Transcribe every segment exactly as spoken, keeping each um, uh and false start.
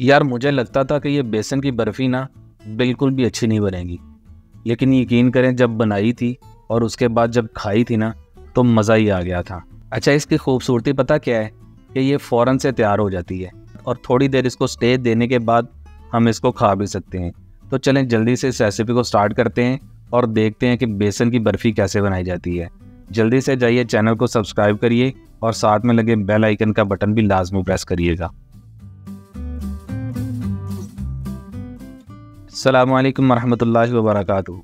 यार मुझे लगता था कि ये बेसन की बर्फ़ी ना बिल्कुल भी अच्छी नहीं बनेगी, लेकिन यकीन करें जब बनाई थी और उसके बाद जब खाई थी ना तो मज़ा ही आ गया था। अच्छा, इसकी खूबसूरती पता क्या है कि ये फ़ौरन से तैयार हो जाती है और थोड़ी देर इसको स्टेज देने के बाद हम इसको खा भी सकते हैं। तो चलें जल्दी से इस रेसिपी को स्टार्ट करते हैं और देखते हैं कि बेसन की बर्फ़ी कैसे बनाई जाती है। जल्दी से जाइए, चैनल को सब्सक्राइब करिए और साथ में लगे बेल आइकन का बटन भी लाजमी प्रेस करिएगा। अस्सलामु अलैकुम वरहमतुल्लाहि वबरकातुहू।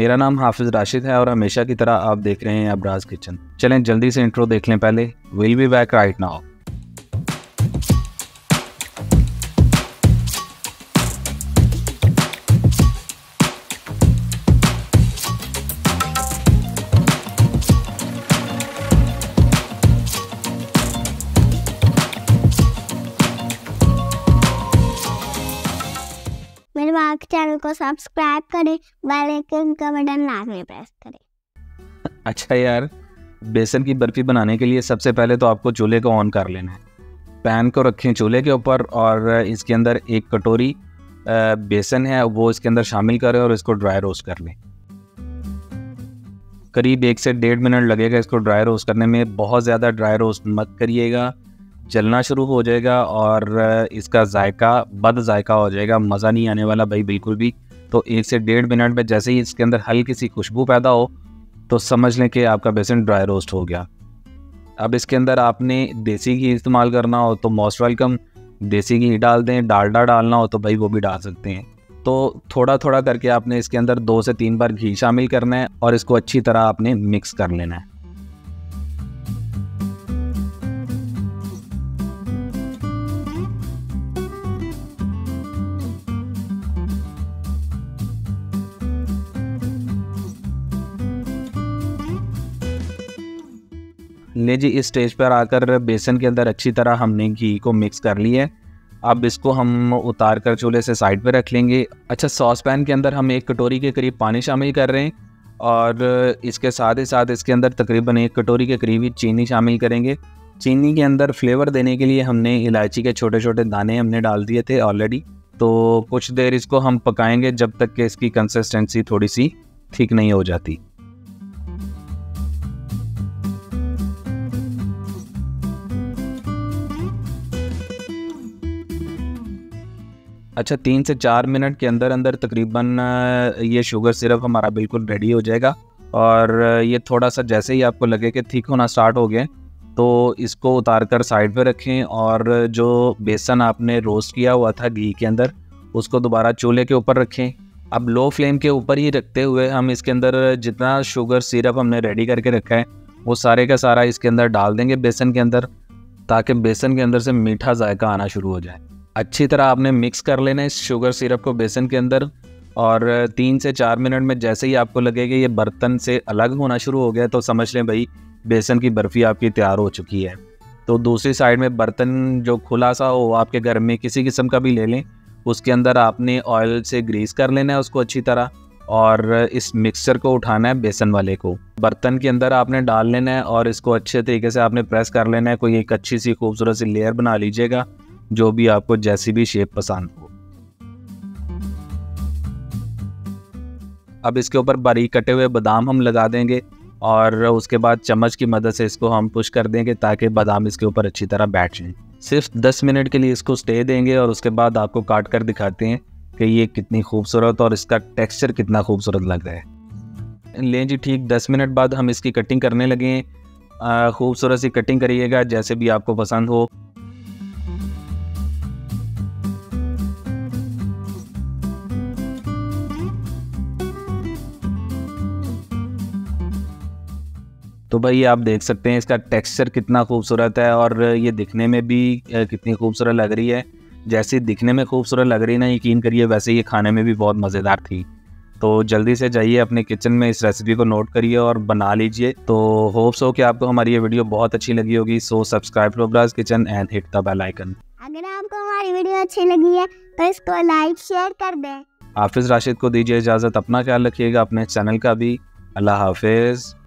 मेरा नाम हाफिज़ राशिद है और हमेशा की तरह आप देख रहे हैं अबराज किचन। चलें जल्दी से इंट्रो देख लें पहले। Will be back right now. Channel को सब्सक्राइब करें, बेल आइकन का बटन लाजमी प्रेस करें। अच्छा यार, बेसन की बर्फ़ी बनाने के लिए सबसे पहले तो आपको चूल्हे को ऑन कर लेना है। पैन को रखें चूल्हे के ऊपर और इसके अंदर एक कटोरी बेसन है वो इसके अंदर शामिल करें और इसको ड्राई रोस्ट कर लें। करीब एक से डेढ़ मिनट लगेगा इसको ड्राई रोस्ट करने में। बहुत ज़्यादा ड्राई रोस्ट मत करिएगा, जलना शुरू हो जाएगा और इसका जायका बद जायका हो जाएगा, मज़ा नहीं आने वाला भाई बिल्कुल भी। तो एक से डेढ़ मिनट में जैसे ही इसके अंदर हल्की सी खुशबू पैदा हो तो समझ लें कि आपका बेसन ड्राई रोस्ट हो गया। अब इसके अंदर आपने देसी घी इस्तेमाल करना हो तो मोस्ट वेलकम, देसी घी डाल दें। डालडा डालना हो तो भाई वो भी डाल सकते हैं। तो थोड़ा थोड़ा करके आपने इसके अंदर दो से तीन बार घी शामिल करना है और इसको अच्छी तरह आपने मिक्स कर लेना है। ले जी, इस स्टेज पर आकर बेसन के अंदर अच्छी तरह हमने घी को मिक्स कर लिया है। अब इसको हम उतार कर चूल्हे से साइड पर रख लेंगे। अच्छा, सॉस पैन के अंदर हम एक कटोरी के करीब पानी शामिल कर रहे हैं और इसके साथ ही साथ इसके अंदर तकरीबन एक कटोरी के करीब ही चीनी शामिल करेंगे। चीनी के अंदर फ्लेवर देने के लिए हमने इलायची के छोटे छोटे दाने हमने डाल दिए थे ऑलरेडी। तो कुछ देर इसको हम पकाएँगे जब तक कि इसकी कंसिस्टेंसी थोड़ी सी ठीक नहीं हो जाती। अच्छा, तीन से चार मिनट के अंदर अंदर तकरीबन ये शुगर सिरप हमारा बिल्कुल रेडी हो जाएगा और ये थोड़ा सा जैसे ही आपको लगे कि ठीक होना स्टार्ट हो गया तो इसको उतार कर साइड पर रखें और जो बेसन आपने रोस्ट किया हुआ था घी के अंदर उसको दोबारा चूल्हे के ऊपर रखें। अब लो फ्लेम के ऊपर ही रखते हुए हम इसके अंदर जितना शुगर सिरप हमने रेडी करके रखा है वो सारे का सारा इसके अंदर डाल देंगे बेसन के अंदर, ताकि बेसन के अंदर से मीठा जायका आना शुरू हो जाए। अच्छी तरह आपने मिक्स कर लेना इस शुगर सिरप को बेसन के अंदर और तीन से चार मिनट में जैसे ही आपको लगे कि ये बर्तन से अलग होना शुरू हो गया तो समझ लें भाई बेसन की बर्फ़ी आपकी तैयार हो चुकी है। तो दूसरी साइड में बर्तन जो खुला सा हो आपके घर में किसी किस्म का भी ले लें, उसके अंदर आपने ऑयल से ग्रीस कर लेना है उसको अच्छी तरह और इस मिक्सचर को उठाना है बेसन वाले को, बर्तन के अंदर आपने डाल लेना है और इसको अच्छे तरीके से आपने प्रेस कर लेना है। कोई एक अच्छी सी खूबसूरत सी लेयर बना लीजिएगा, जो भी आपको जैसी भी शेप पसंद हो। अब इसके ऊपर बारीक कटे हुए बादाम हम लगा देंगे और उसके बाद चम्मच की मदद से इसको हम पुश कर देंगे ताकि बादाम इसके ऊपर अच्छी तरह बैठ जाएं। सिर्फ दस मिनट के लिए इसको स्टे देंगे और उसके बाद आपको काट कर दिखाते हैं कि ये कितनी खूबसूरत और इसका टेक्स्चर कितना खूबसूरत लग रहा है। लें जी, ठीक दस मिनट बाद हम इसकी कटिंग करने लगे हैं। खूबसूरत सी कटिंग करिएगा जैसे भी आपको पसंद हो। तो भाई आप देख सकते हैं इसका टेक्सचर कितना खूबसूरत है और ये दिखने में भी कितनी खूबसूरत लग रही है। जैसे दिखने में खूबसूरत लग रही ना, यकीन करिए वैसे ये खाने में भी बहुत मज़ेदार थी। तो जल्दी से जाइए अपने किचन में इस रेसिपी को नोट करिए और बना लीजिए। तो होप्स हो कि आपको हमारी ये वीडियो बहुत अच्छी लगी होगी। So subscribe to Abraj kitchen and hit the bell icon. अगर आपको हमारी वीडियो अच्छी लगी है तो इसको लाइक शेयर कर दें। हाफिज़ राशिद को दीजिए इजाज़त, अपना ख्याल रखिएगा, अपने चैनल का भी। अल्लाह हाफिज़।